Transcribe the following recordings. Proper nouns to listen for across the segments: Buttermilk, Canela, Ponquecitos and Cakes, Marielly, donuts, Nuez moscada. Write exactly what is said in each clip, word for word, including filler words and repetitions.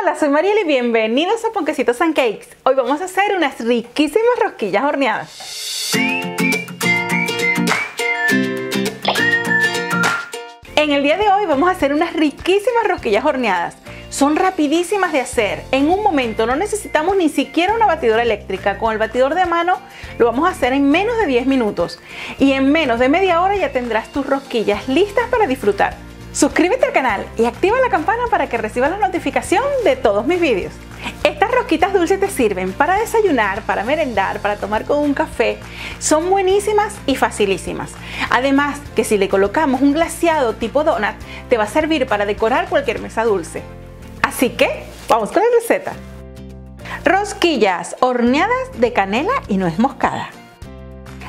Hola, soy Marielly y bienvenidos a Ponquecitos and Cakes. Hoy vamos a hacer unas riquísimas rosquillas horneadas. En el día de hoy vamos a hacer unas riquísimas rosquillas horneadas. Son rapidísimas de hacer, en un momento, no necesitamos ni siquiera una batidora eléctrica. Con el batidor de mano lo vamos a hacer en menos de diez minutos. Y en menos de media hora ya tendrás tus rosquillas listas para disfrutar. Suscríbete al canal y activa la campana para que recibas la notificación de todos mis vídeos. Estas rosquitas dulces te sirven para desayunar, para merendar, para tomar con un café. Son buenísimas y facilísimas. Además que si le colocamos un glaseado tipo donut, te va a servir para decorar cualquier mesa dulce. Así que vamos con la receta. Rosquillas horneadas de canela y nuez moscada.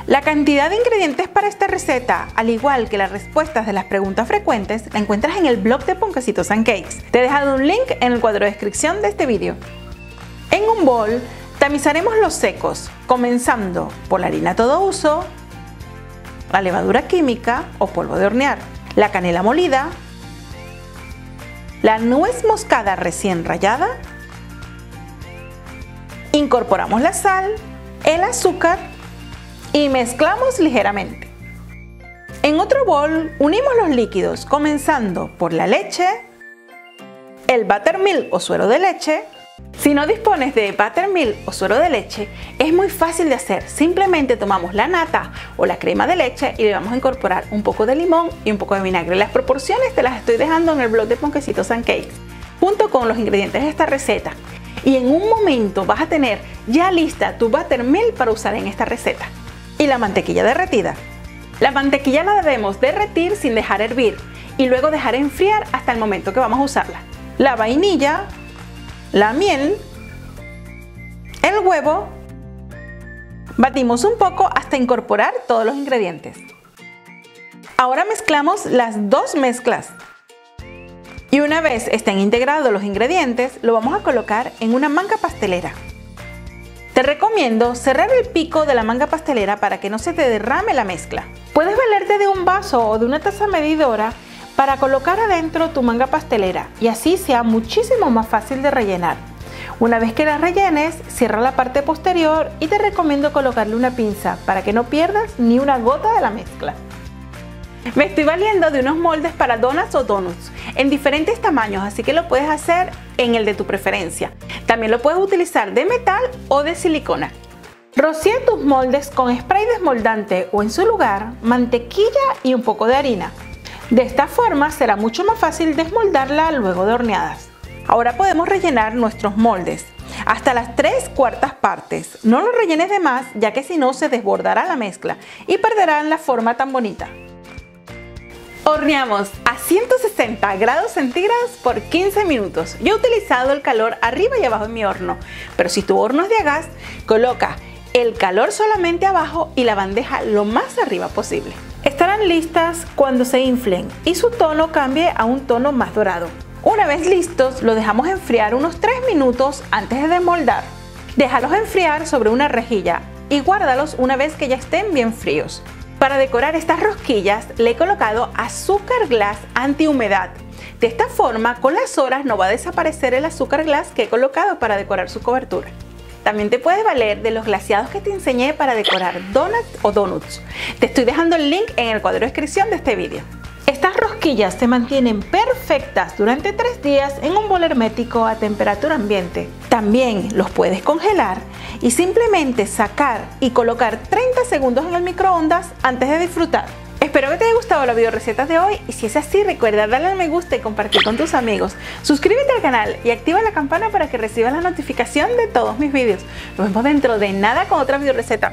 La cantidad de ingredientes para esta receta, al igual que las respuestas de las preguntas frecuentes, la encuentras en el blog de Ponquecitos and Cakes. Te he dejado un link en el cuadro de descripción de este vídeo. En un bol tamizaremos los secos, comenzando por la harina todo uso, la levadura química o polvo de hornear, la canela molida, la nuez moscada recién rallada, incorporamos la sal, el azúcar y mezclamos ligeramente. En otro bol unimos los líquidos, comenzando por la leche, el buttermilk o suero de leche. Si no dispones de buttermilk o suero de leche, es muy fácil de hacer. Simplemente tomamos la nata o la crema de leche y le vamos a incorporar un poco de limón y un poco de vinagre. Las proporciones te las estoy dejando en el blog de Ponquecitos and Cakes, junto con los ingredientes de esta receta. Y en un momento vas a tener ya lista tu buttermilk para usar en esta receta. Y la mantequilla derretida. La mantequilla la debemos derretir sin dejar hervir y luego dejar enfriar hasta el momento que vamos a usarla. La vainilla, la miel, el huevo. Batimos un poco hasta incorporar todos los ingredientes. Ahora mezclamos las dos mezclas. Y una vez estén integrados los ingredientes, lo vamos a colocar en una manga pastelera. Te recomiendo cerrar el pico de la manga pastelera para que no se te derrame la mezcla. Puedes valerte de un vaso o de una taza medidora para colocar adentro tu manga pastelera y así sea muchísimo más fácil de rellenar. Una vez que la rellenes, cierra la parte posterior y te recomiendo colocarle una pinza para que no pierdas ni una gota de la mezcla. Me estoy valiendo de unos moldes para donas o donuts en diferentes tamaños, así que lo puedes hacer en el de tu preferencia. También lo puedes utilizar de metal o de silicona. Rocía tus moldes con spray desmoldante o en su lugar mantequilla y un poco de harina. De esta forma será mucho más fácil desmoldarla luego de horneadas. Ahora podemos rellenar nuestros moldes hasta las tres cuartas partes. No los rellenes de más, ya que si no se desbordará la mezcla y perderán la forma tan bonita. Horneamos a ciento sesenta grados centígrados por quince minutos. Yo he utilizado el calor arriba y abajo en mi horno, pero si tu horno es de gas, coloca el calor solamente abajo y la bandeja lo más arriba posible. Estarán listas cuando se inflen y su tono cambie a un tono más dorado. Una vez listos, lo dejamos enfriar unos tres minutos antes de desmoldar. Déjalos enfriar sobre una rejilla y guárdalos una vez que ya estén bien fríos. Para decorar estas rosquillas le he colocado azúcar glass antihumedad. De esta forma, con las horas no va a desaparecer el azúcar glass que he colocado para decorar su cobertura. También te puedes valer de los glaseados que te enseñé para decorar donuts o donuts. Te estoy dejando el link en el cuadro de descripción de este vídeo. Estas rosquillas se mantienen perfectas durante tres días en un bol hermético a temperatura ambiente. También los puedes congelar y simplemente sacar y colocar treinta segundos en el microondas antes de disfrutar. Espero que te haya gustado la videoreceta de hoy y si es así, recuerda darle al me gusta y compartir con tus amigos. Suscríbete al canal y activa la campana para que recibas la notificación de todos mis vídeos. Nos vemos dentro de nada con otra videoreceta.